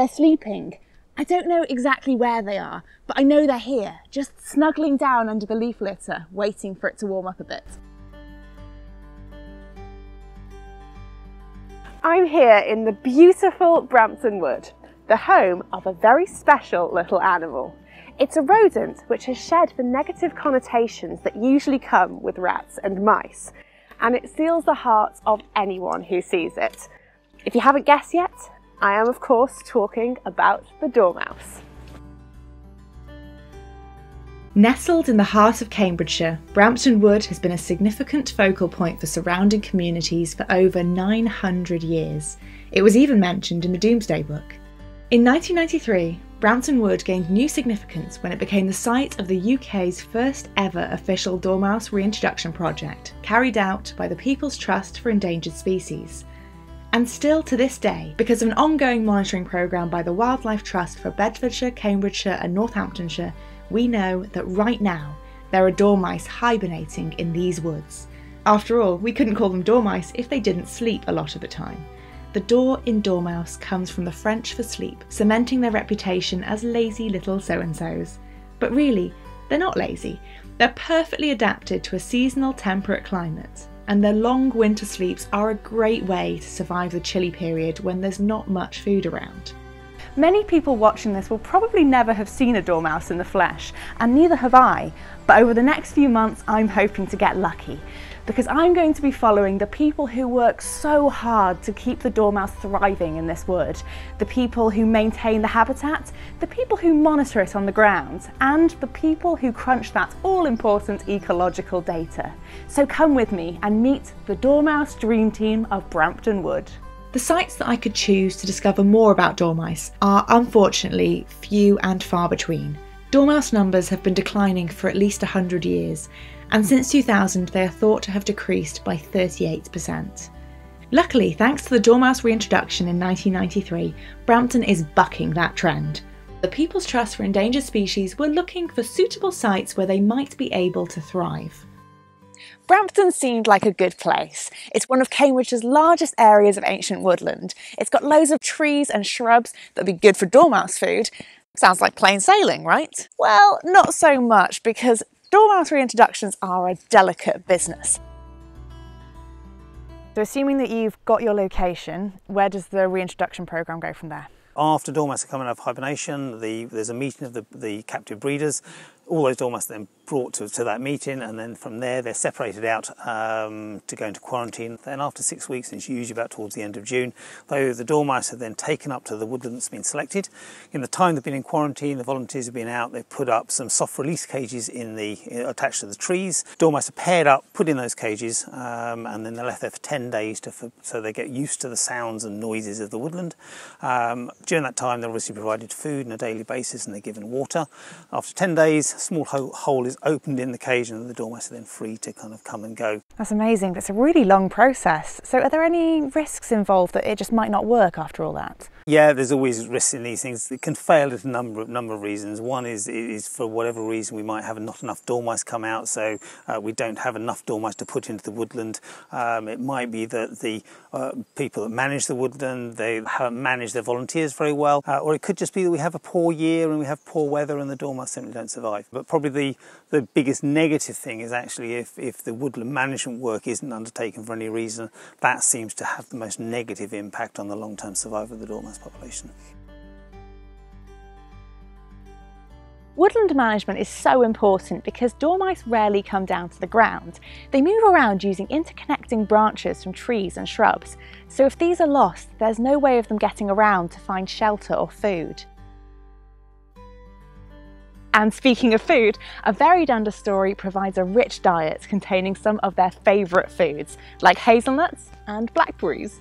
They're sleeping. I don't know exactly where they are, but I know they're here, just snuggling down under the leaf litter, waiting for it to warm up a bit. I'm here in the beautiful Brampton Wood, the home of a very special little animal. It's a rodent which has shed the negative connotations that usually come with rats and mice, and it steals the hearts of anyone who sees it. If you haven't guessed yet, I am of course talking about the dormouse. Nestled in the heart of Cambridgeshire, Brampton Wood has been a significant focal point for surrounding communities for over 900 years. It was even mentioned in the Domesday Book. In 1993, Brampton Wood gained new significance when it became the site of the UK's first ever official dormouse reintroduction project, carried out by the People's Trust for Endangered Species. And still to this day, because of an ongoing monitoring programme by the Wildlife Trust for Bedfordshire, Cambridgeshire, and Northamptonshire, we know that right now there are dormice hibernating in these woods. After all, we couldn't call them dormice if they didn't sleep a lot of the time. The dor in dormouse comes from the French for sleep, cementing their reputation as lazy little so-and-sos. But really, they're not lazy. They're perfectly adapted to a seasonal temperate climate, and their long winter sleeps are a great way to survive the chilly period when there's not much food around. Many people watching this will probably never have seen a dormouse in the flesh, and neither have I, but over the next few months I'm hoping to get lucky, because I'm going to be following the people who work so hard to keep the dormouse thriving in this wood, the people who maintain the habitat, the people who monitor it on the ground, and the people who crunch that all-important ecological data. So come with me and meet the Dormouse Dream Team of Brampton Wood. The sites that I could choose to discover more about dormice are unfortunately few and far between. Dormouse numbers have been declining for at least 100 years, and since 2000 they are thought to have decreased by 38%. Luckily, thanks to the dormouse reintroduction in 1993, Brampton is bucking that trend. The People's Trust for Endangered Species were looking for suitable sites where they might be able to thrive. Brampton seemed like a good place. It's one of Cambridgeshire's largest areas of ancient woodland. It's got loads of trees and shrubs that'd be good for dormouse food. Sounds like plain sailing, right? Well, not so much, because dormouse reintroductions are a delicate business. So assuming that you've got your location, where does the reintroduction programme go from there? After dormice are coming out of hibernation, there's a meeting of the captive breeders. All those dormice then brought to that meeting, and then from there they're separated out to go into quarantine. Then after 6 weeks, and it's usually about towards the end of June, though the dormice are then taken up to the woodland that's been selected. In the time they've been in quarantine, the volunteers have been out, they've put up some soft release cages attached to the trees. Dormice are paired up, put in those cages, and then they're left there for 10 days so they get used to the sounds and noises of the woodland. During that time they're obviously provided food on a daily basis and they're given water. After 10 days, a small hole is opened in the cage and the dormice are then free to kind of come and go. That's amazing, but it's a really long process. So are there any risks involved that it just might not work after all that? Yeah, there's always risks in these things. It can fail at a number of reasons. One is for whatever reason we might have not enough dormice come out, so we don't have enough dormice to put into the woodland. It might be that the people that manage the woodland, they haven't managed their volunteers very well, or it could just be that we have a poor year and we have poor weather and the dormice simply don't survive. But probably the biggest negative thing is actually if the woodland management work isn't undertaken for any reason, that seems to have the most negative impact on the long-term survival of the dormouse population. Woodland management is so important because dormice rarely come down to the ground. They move around using interconnecting branches from trees and shrubs, so if these are lost, there's no way of them getting around to find shelter or food. And speaking of food, a varied understory provides a rich diet containing some of their favourite foods, like hazelnuts and blackberries.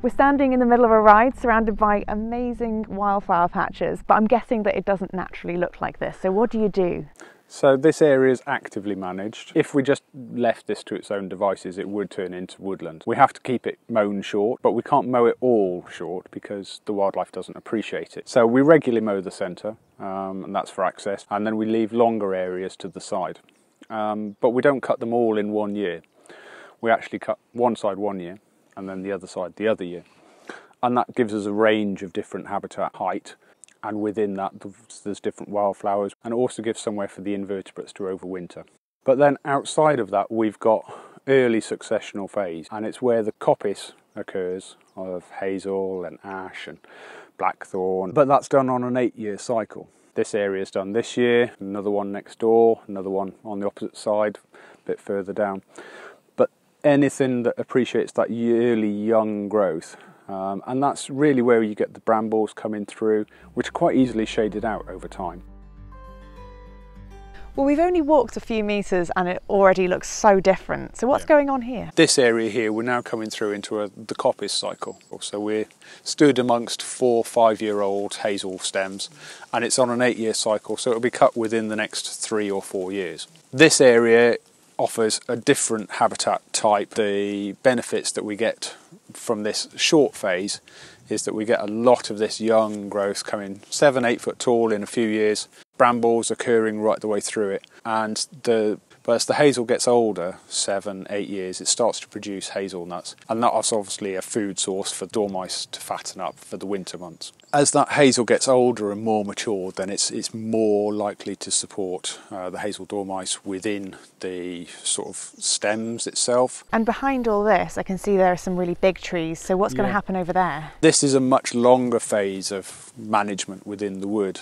We're standing in the middle of a ride surrounded by amazing wildflower patches, but I'm guessing that it doesn't naturally look like this. So what do you do? So this area is actively managed. If we just left this to its own devices, it would turn into woodland. We have to keep it mown short, but we can't mow it all short because the wildlife doesn't appreciate it. So we regularly mow the centre, and that's for access, and then we leave longer areas to the side. But we don't cut them all in one year. We actually cut one side one year, and then the other side the other year. and that gives us a range of different habitat height, and within that there's different wildflowers, and it also gives somewhere for the invertebrates to overwinter. But then outside of that we've got early successional phase, and it's where the coppice occurs of hazel and ash and blackthorn, but that's done on an 8-year cycle. This area is done this year, another one next door, another one on the opposite side, a bit further down. But anything that appreciates that early young growth, and that's really where you get the brambles coming through, which are quite easily shaded out over time. Well, we've only walked a few metres and it already looks so different. So what's going on here? This area here, we're now coming through into the coppice cycle. So we're stood amongst 4-5-year-old hazel stems, and it's on an 8-year cycle, so it'll be cut within the next 3 or 4 years. This area offers a different habitat type. The benefits that we get from this short phase is that we get a lot of this young growth coming 7-8 foot tall in a few years, brambles occurring right the way through it, and as the hazel gets older, 7-8 years, it starts to produce hazelnuts, and that's obviously a food source for dormice to fatten up for the winter months. As that hazel gets older and more mature, then it's more likely to support the hazel dormice within the sort of stems itself. And behind all this I can see there are some really big trees, so what's going to happen over there? This is a much longer phase of management within the wood.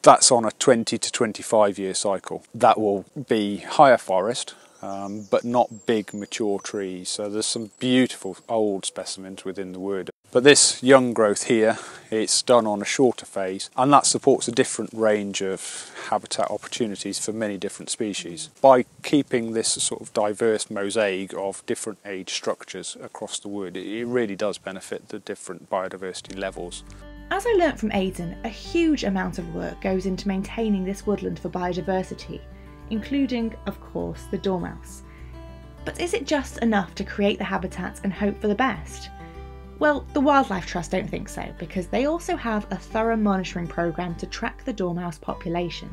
That's on a 20 to 25 year cycle. That will be higher forest, but not big mature trees. So there's some beautiful old specimens within the wood. But this young growth here, it's done on a shorter phase, and that supports a different range of habitat opportunities for many different species. By keeping this sort of diverse mosaic of different age structures across the wood, it really does benefit the different biodiversity levels. As I learnt from Aidan, a huge amount of work goes into maintaining this woodland for biodiversity, including, of course, the dormouse. But is it just enough to create the habitats and hope for the best? Well, the Wildlife Trust don't think so, because they also have a thorough monitoring programme to track the dormouse population.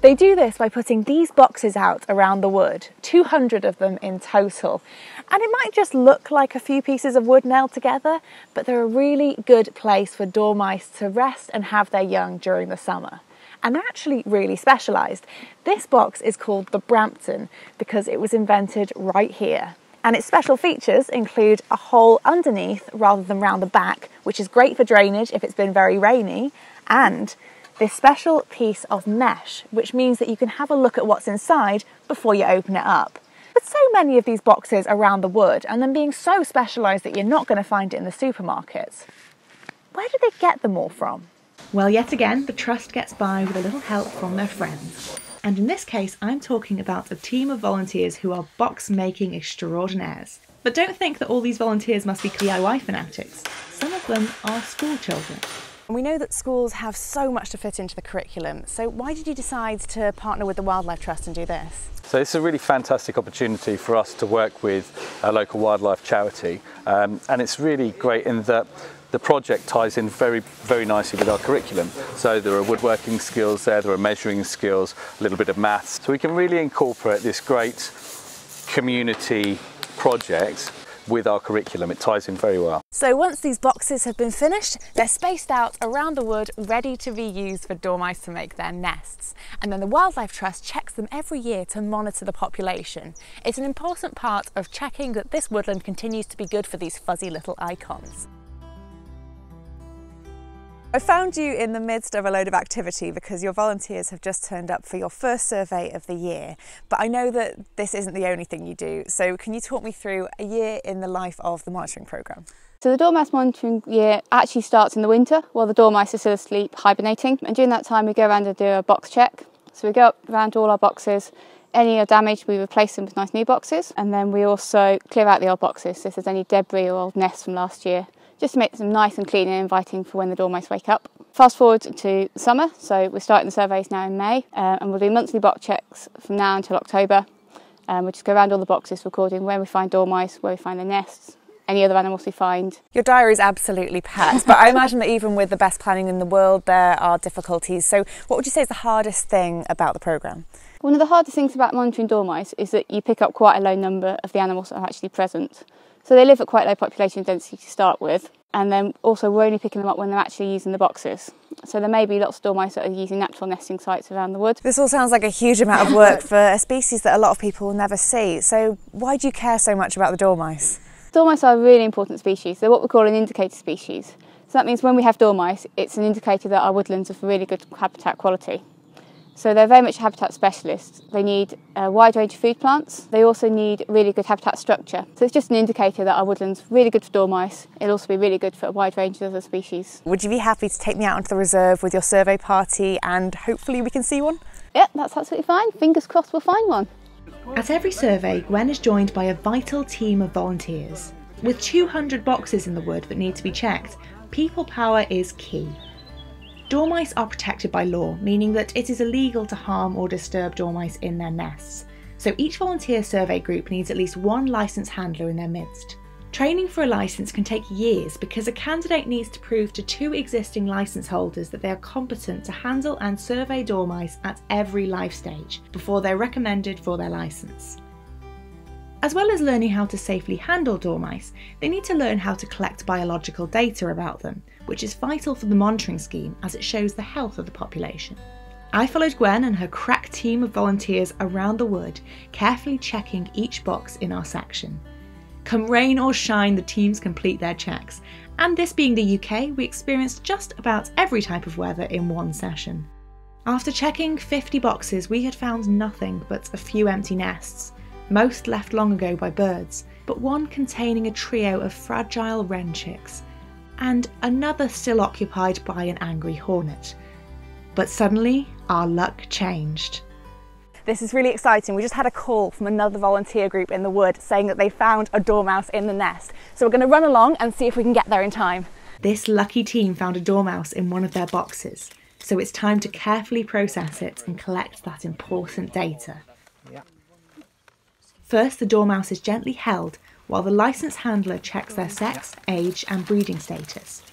They do this by putting these boxes out around the wood, 200 of them in total. And it might just look like a few pieces of wood nailed together, but they're a really good place for dormice to rest and have their young during the summer. And they're actually really specialised. This box is called the Brampton because it was invented right here. And its special features include a hole underneath rather than round the back, which is great for drainage if it's been very rainy, and this special piece of mesh, which means that you can have a look at what's inside before you open it up. But so many of these boxes around the wood, and them being so specialised that you're not going to find it in the supermarkets. Where do they get them all from? Well, yet again, the Trust gets by with a little help from their friends. And in this case, I'm talking about a team of volunteers who are box-making extraordinaires. But don't think that all these volunteers must be DIY fanatics. Some of them are school children. And we know that schools have so much to fit into the curriculum, so why did you decide to partner with the Wildlife Trust and do this? So it's a really fantastic opportunity for us to work with a local wildlife charity, and it's really great in that the project ties in very, very nicely with our curriculum. So there are woodworking skills there are measuring skills, a little bit of maths. So we can really incorporate this great community project with our curriculum. It ties in very well. So once these boxes have been finished, they're spaced out around the wood, ready to be used for dormice to make their nests. And then the Wildlife Trust checks them every year to monitor the population. It's an important part of checking that this woodland continues to be good for these fuzzy little icons. I found you in the midst of a load of activity because your volunteers have just turned up for your first survey of the year. But I know that this isn't the only thing you do, so can you talk me through a year in the life of the monitoring programme? So the dormouse monitoring year actually starts in the winter while the dormice are still asleep hibernating, and during that time we go around and do a box check. So we go around all our boxes, any are damaged we replace them with nice new boxes, and then we also clear out the old boxes if there's any debris or old nests from last year, just to make them nice and clean and inviting for when the dormice wake up. Fast forward to summer, so we're starting the surveys now in May, and we'll do monthly box checks from now until October. We'll just go around all the boxes recording when we find dormice, where we find their nests, any other animals we find. Your diary is absolutely packed, but I imagine that even with the best planning in the world there are difficulties. So what would you say is the hardest thing about the programme? One of the hardest things about monitoring dormice is that you pick up quite a low number of the animals that are actually present. So they live at quite low population density to start with, and then also we're only picking them up when they're actually using the boxes. So there may be lots of dormice that are using natural nesting sites around the wood. This all sounds like a huge amount of work for a species that a lot of people will never see. So why do you care so much about the dormice? Dormice are a really important species. They're what we call an indicator species. So that means when we have dormice, it's an indicator that our woodlands are for really good habitat quality. So they're very much habitat specialists. They need a wide range of food plants. They also need really good habitat structure. So it's just an indicator that our woodland's really good for dormice. It'll also be really good for a wide range of other species. Would you be happy to take me out onto the reserve with your survey party and hopefully we can see one? Yeah, that's absolutely fine. Fingers crossed we'll find one. At every survey, Gwen is joined by a vital team of volunteers. With 200 boxes in the wood that need to be checked, people power is key. Dormice are protected by law, meaning that it is illegal to harm or disturb dormice in their nests. So each volunteer survey group needs at least one licensed handler in their midst. Training for a licence can take years because a candidate needs to prove to two existing licence holders that they are competent to handle and survey dormice at every life stage before they're recommended for their licence. As well as learning how to safely handle dormice, they need to learn how to collect biological data about them, which is vital for the monitoring scheme as it shows the health of the population. I followed Gwen and her crack team of volunteers around the wood, carefully checking each box in our section. Come rain or shine, the teams complete their checks, and this being the UK, we experienced just about every type of weather in one session. After checking 50 boxes, we had found nothing but a few empty nests, most left long ago by birds, but one containing a trio of fragile wren chicks, and another still occupied by an angry hornet. But suddenly, our luck changed. This is really exciting. We just had a call from another volunteer group in the wood saying that they found a dormouse in the nest. So we're going to run along and see if we can get there in time. This lucky team found a dormouse in one of their boxes, so it's time to carefully process it and collect that important data. First, the dormouse is gently held while the licensed handler checks their sex, age and breeding status.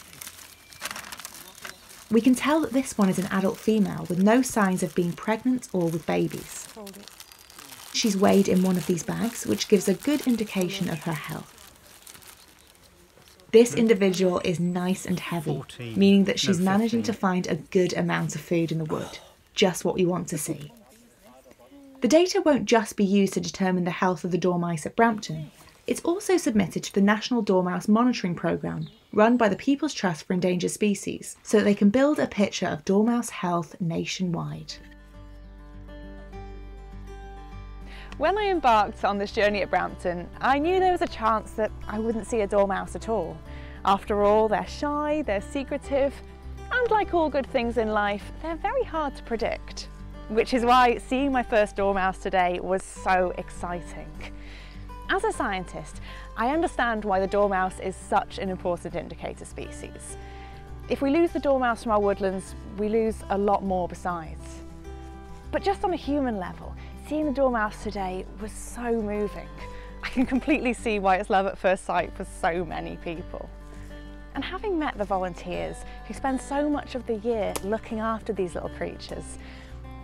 We can tell that this one is an adult female with no signs of being pregnant or with babies. She's weighed in one of these bags, which gives a good indication of her health. This individual is nice and heavy, meaning that she's managing to find a good amount of food in the wood, just what we want to see. The data won't just be used to determine the health of the dormice at Brampton. It's also submitted to the National Dormouse Monitoring Programme, run by the People's Trust for Endangered Species, so that they can build a picture of dormouse health nationwide. When I embarked on this journey at Brampton, I knew there was a chance that I wouldn't see a dormouse at all. After all, they're shy, they're secretive, and like all good things in life, they're very hard to predict. Which is why seeing my first dormouse today was so exciting. As a scientist, I understand why the dormouse is such an important indicator species. If we lose the dormouse from our woodlands, we lose a lot more besides. But just on a human level, seeing the dormouse today was so moving. I can completely see why it's love at first sight for so many people. And having met the volunteers who spend so much of the year looking after these little creatures,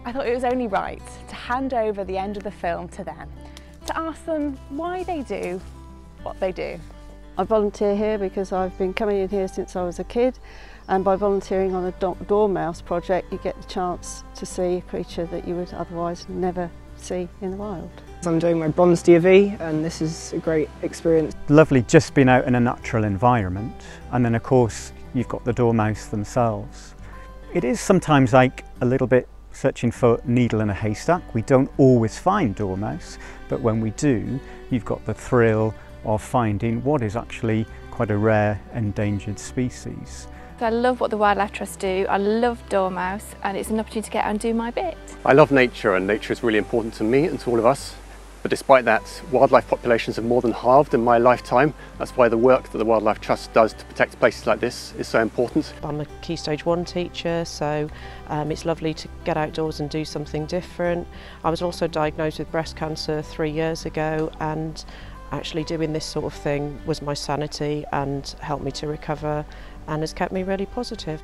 I thought it was only right to hand over the end of the film to them, to ask them why they do what they do. I volunteer here because I've been coming in here since I was a kid, and by volunteering on a dormouse project you get the chance to see a creature that you would otherwise never see in the wild. I'm doing my bronze DV and this is a great experience. Lovely just being out in a natural environment, and then of course you've got the dormouse themselves. It is sometimes like a little bit searching for a needle in a haystack. We don't always find dormouse, but when we do, you've got the thrill of finding what is actually quite a rare endangered species. I love what the Wildlife Trust do. I love dormouse, and it's an opportunity to get out and do my bit. I love nature, and nature is really important to me and to all of us. But despite that, wildlife populations have more than halved in my lifetime. That's why the work that the Wildlife Trust does to protect places like this is so important. I'm a Key Stage 1 teacher, so it's lovely to get outdoors and do something different. I was also diagnosed with breast cancer 3 years ago, and actually doing this sort of thing was my sanity and helped me to recover and has kept me really positive.